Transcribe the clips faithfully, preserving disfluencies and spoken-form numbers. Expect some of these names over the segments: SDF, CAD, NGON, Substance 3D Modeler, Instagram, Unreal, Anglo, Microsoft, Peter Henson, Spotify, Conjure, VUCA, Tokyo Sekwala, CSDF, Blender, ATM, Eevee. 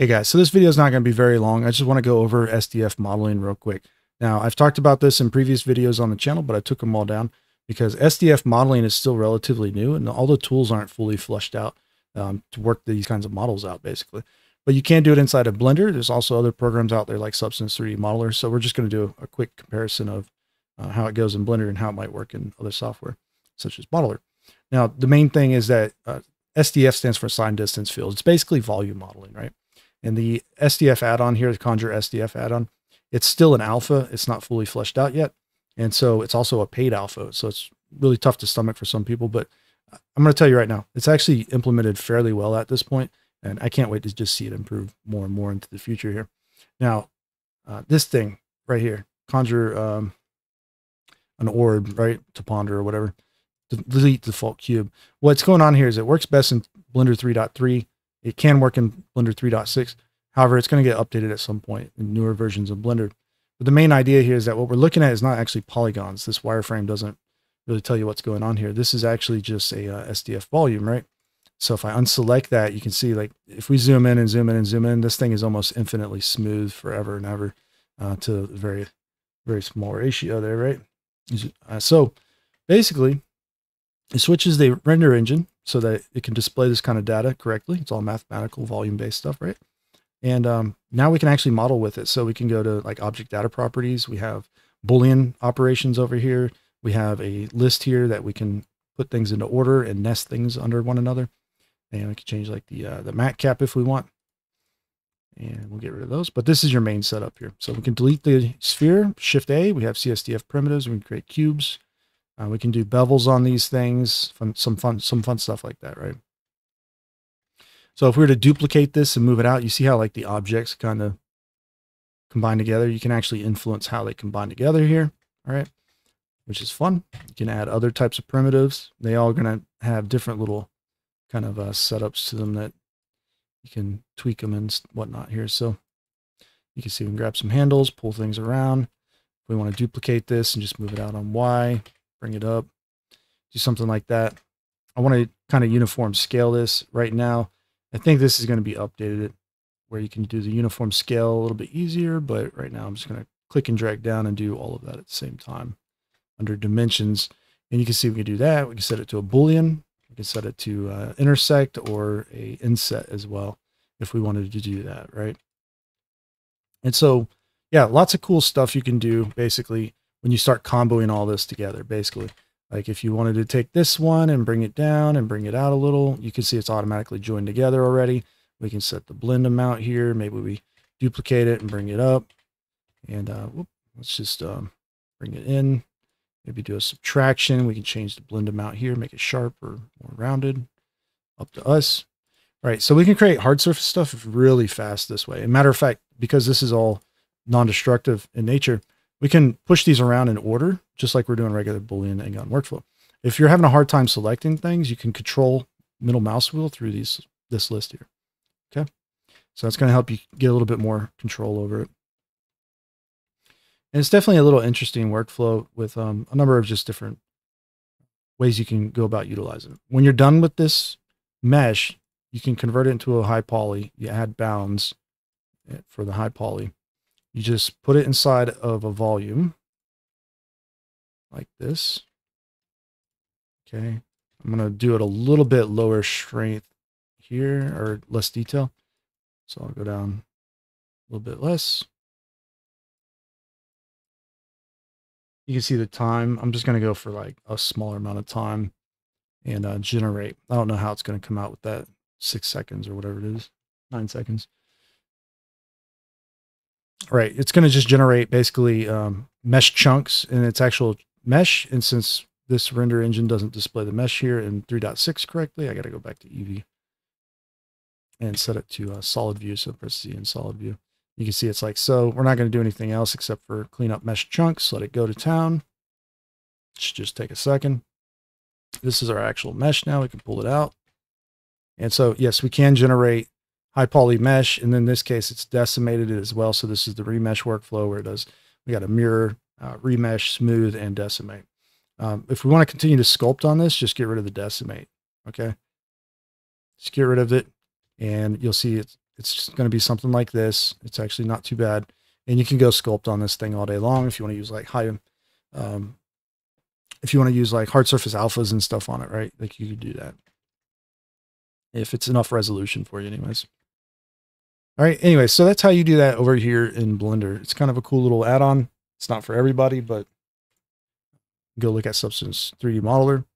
Hey guys, so this video is not going to be very long. I just want to go over S D F modeling real quick. Now, I've talked about this in previous videos on the channel, but I took them all down because S D F modeling is still relatively new and all the tools aren't fully fleshed out um, to work these kinds of models out, basically. But you can do it inside of Blender. There's also other programs out there like Substance three D Modeler. So we're just going to do a quick comparison of uh, how it goes in Blender and how it might work in other software, such as Modeler. Now, the main thing is that uh, S D F stands for Sign Distance Field. It's basically volume modeling, right? And the S D F add-on here, the Conjure S D F add-on, it's still an alpha. It's not fully fleshed out yet. And so it's also a paid alpha. So it's really tough to stomach for some people, but I'm going to tell you right now, it's actually implemented fairly well at this point, and I can't wait to just see it improve more and more into the future here. Now, uh, this thing right here, Conjure um, an orb, right, to ponder or whatever, delete default cube. What's going on here is it works best in Blender three point three. It can work in Blender three point six. However, it's going to get updated at some point in newer versions of Blender. But the main idea here is that what we're looking at is not actually polygons. This wireframe doesn't really tell you what's going on here. This is actually just a uh, S D F volume, right? So if I unselect that, you can see, like, if we zoom in and zoom in and zoom in, this thing is almost infinitely smooth forever and ever uh, to a very, very small ratio there, right? Uh, so basically, it switches the render engine so that it can display this kind of data correctly. It's all mathematical, volume-based stuff, right? And um, now we can actually model with it. So we can go to, like, object data properties. We have Boolean operations over here. We have a list here that we can put things into order and nest things under one another. And we can change, like, the, uh, the mat cap if we want. And we'll get rid of those. But this is your main setup here. So we can delete the sphere, Shift A. We have C S D F primitives. We can create cubes. Uh, we can do bevels on these things, fun, some fun, some fun stuff like that, right? So if we were to duplicate this and move it out, you see how, like, the objects kind of combine together. You can actually influence how they combine together here, all right? Which is fun. You can add other types of primitives. They all are going to have different little kind of uh, setups to them that you can tweak them and whatnot here. So you can see we can grab some handles, pull things around. If we want to duplicate this and just move it out on Y. Bring it up, do something like that. I want to kind of uniform scale this right now. I think this is going to be updated where you can do the uniform scale a little bit easier, but right now I'm just going to click and drag down and do all of that at the same time under dimensions. And you can see we can do that. We can set it to a Boolean. We can set it to uh, intersect or a inset as well if we wanted to do that, right? And so, yeah, lots of cool stuff you can do basically when you start comboing all this together, basically. Like if you wanted to take this one and bring it down and bring it out a little, you can see it's automatically joined together already. We can set the blend amount here. Maybe we duplicate it and bring it up. And uh, whoop, let's just um, bring it in. Maybe do a subtraction. We can change the blend amount here, make it sharp or more rounded. Up to us. All right, so we can create hard surface stuff really fast this way. As a matter of fact, because this is all non-destructive in nature, we can push these around in order, just like we're doing regular Boolean N G O N workflow. If you're having a hard time selecting things, you can control middle mouse wheel through these this list here, okay? So that's gonna help you get a little bit more control over it. And it's definitely a little interesting workflow with um, a number of just different ways you can go about utilizing it. When you're done with this mesh, you can convert it into a high poly. You add bounds for the high poly. You just put it inside of a volume like this. Okay. I'm going to do it a little bit lower strength here or less detail. So I'll go down a little bit less. You can see the time. I'm just going to go for like a smaller amount of time and uh, generate. I don't know how it's going to come out with that six seconds or whatever it is, nine seconds. All right, it's going to just generate basically um, mesh chunks in its actual mesh. And since this render engine doesn't display the mesh here in three point six correctly, I got to go back to Eevee and set it to uh, solid view. So press C in solid view. You can see it's like so. We're not going to do anything else except for clean up mesh chunks. Let it go to town. It should just take a second. This is our actual mesh now. We can pull it out. And so, yes, we can generate high poly mesh, and in this case, it's decimated it as well. So this is the remesh workflow where it does, we got a mirror, uh, remesh, smooth, and decimate. Um, if we want to continue to sculpt on this, just get rid of the decimate, okay? Just get rid of it, and you'll see it's, It's just going to be something like this. It's actually not too bad. And you can go sculpt on this thing all day long if you want to use like high, um, if you want to use like hard surface alphas and stuff on it, right? Like you could do that if it's enough resolution for you anyways. All right. Anyway, so that's how you do that over here in Blender. It's kind of a cool little add-on. It's not for everybody, but go look at Substance three D Modeler.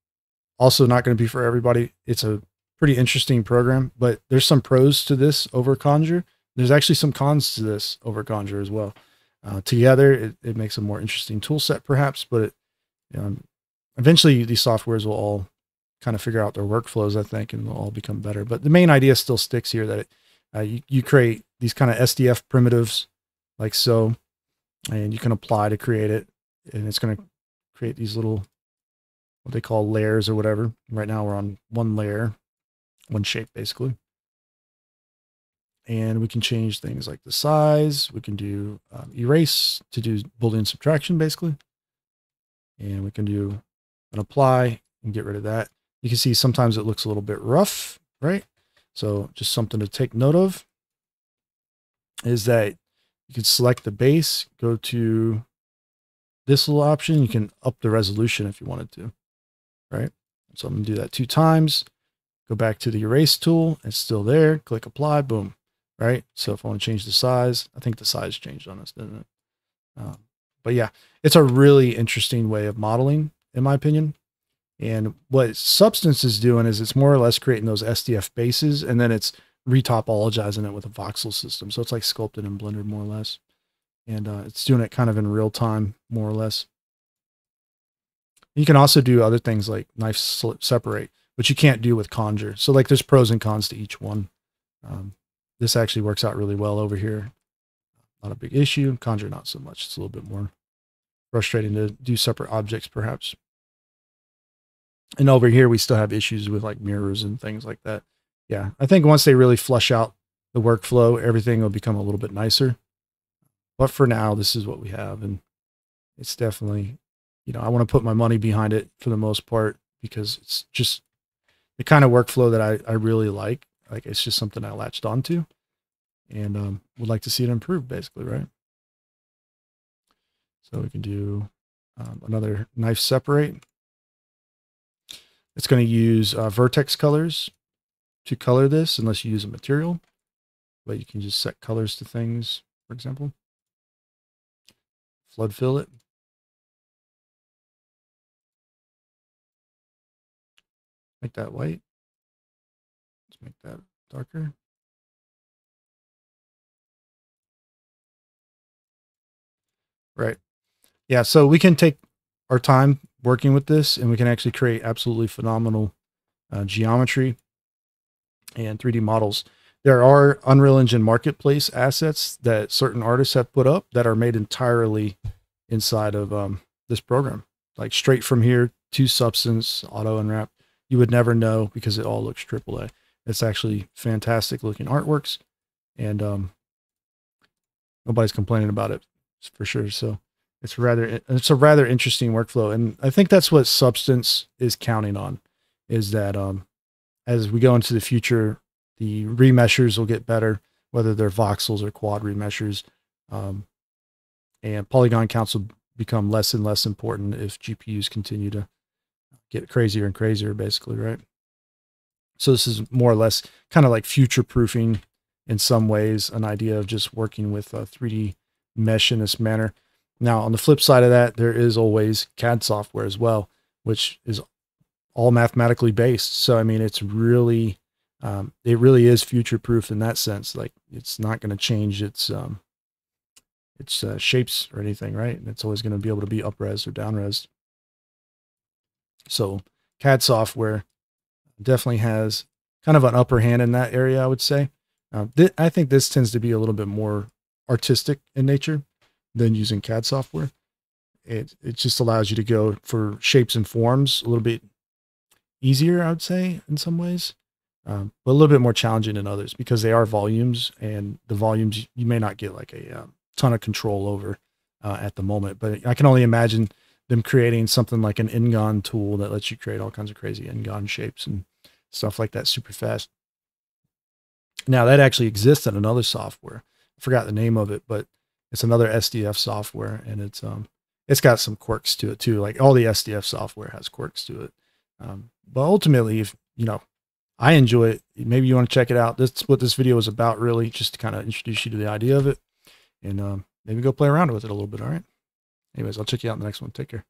Also not going to be for everybody. It's a pretty interesting program, but there's some pros to this over Conjure. There's actually some cons to this over Conjure as well. Uh, together, it, it makes a more interesting tool set perhaps, but it, you know, eventually these softwares will all kind of figure out their workflows, I think, and they'll all become better. But the main idea still sticks here that it, uh, you, you create these kind of S D F primitives like so, and you can apply to create it, and it's going to create these little, what they call layers or whatever. Right now we're on one layer, one shape basically. And we can change things like the size. We can do um, erase to do Boolean subtraction basically. And we can do an apply and get rid of that. You can see sometimes it looks a little bit rough, right? So just something to take note of is that you can select the base, go to this little option. You can up the resolution if you wanted to, right? So I'm gonna do that two times, go back to the erase tool. It's still there. Click apply, boom, right? So if I want to change the size, I think the size changed on us, didn't it? Um, But yeah, it's a really interesting way of modeling, in my opinion. And what Substance is doing is it's more or less creating those S D F bases, and then it's retopologizing it with a voxel system. So it's like sculpted in Blender, more or less. And uh, it's doing it kind of in real time, more or less. You can also do other things like knife slip separate, which you can't do with Conjure. So like there's pros and cons to each one. Um, this actually works out really well over here. Not a big issue. Conjure, not so much. It's a little bit more frustrating to do separate objects, perhaps. And over here, we still have issues with like mirrors and things like that. Yeah, I think once they really flush out the workflow, everything will become a little bit nicer. But for now, this is what we have. And it's definitely, you know, I want to put my money behind it for the most part, because it's just the kind of workflow that I, I really like. Like, it's just something I latched onto. And um, would like to see it improve, basically, right? So we can do um, another knife separate. It's going to use uh, vertex colors to color this, unless you use a material. But you can just set colors to things, for example. Flood fill it. Make that white. Let's make that darker. Right. Yeah. So we can take our time working with this, and we can actually create absolutely phenomenal uh, geometry and three D models. There are Unreal Engine Marketplace assets that certain artists have put up that are made entirely inside of um, this program, like straight from here to Substance, auto unwrap. You would never know because it all looks triple A. It's actually fantastic looking artworks, and um, nobody's complaining about it. For sure. So it's rather, it's a rather interesting workflow. And I think that's what Substance is counting on, is that um, as we go into the future, the remeshers will get better, whether they're voxels or quad remeshers. Um, and polygon counts will become less and less important if G P Us continue to get crazier and crazier, basically, right? So this is more or less kind of like future proofing in some ways, an idea of just working with uh, three D mesh in this manner. Now, on the flip side of that, there is always C A D software as well, which is all mathematically based. So, I mean, it's really, um, it really is future-proof in that sense. Like, it's not going to change its, um, its uh, shapes or anything, right? And it's always going to be able to be up-res or down-res. So, C A D software definitely has kind of an upper hand in that area, I would say. Uh, th I think this tends to be a little bit more artistic in nature than using C A D software. It it just allows you to go for shapes and forms a little bit easier, I would say, in some ways, um, but a little bit more challenging in others because they are volumes, and the volumes you may not get like a um, ton of control over uh, at the moment. But I can only imagine them creating something like an N G O N tool that lets you create all kinds of crazy N G O N shapes and stuff like that super fast. Now that actually exists in another software. I forgot the name of it, but it's another S D F software, and it's um it's got some quirks to it too. Like all the S D F software has quirks to it. Um, but ultimately, if you know, I enjoy it. Maybe you want to check it out. That's what this video is about, really, just to kind of introduce you to the idea of it, and um, maybe go play around with it a little bit. All right. Anyways, I'll check you out in the next one. Take care.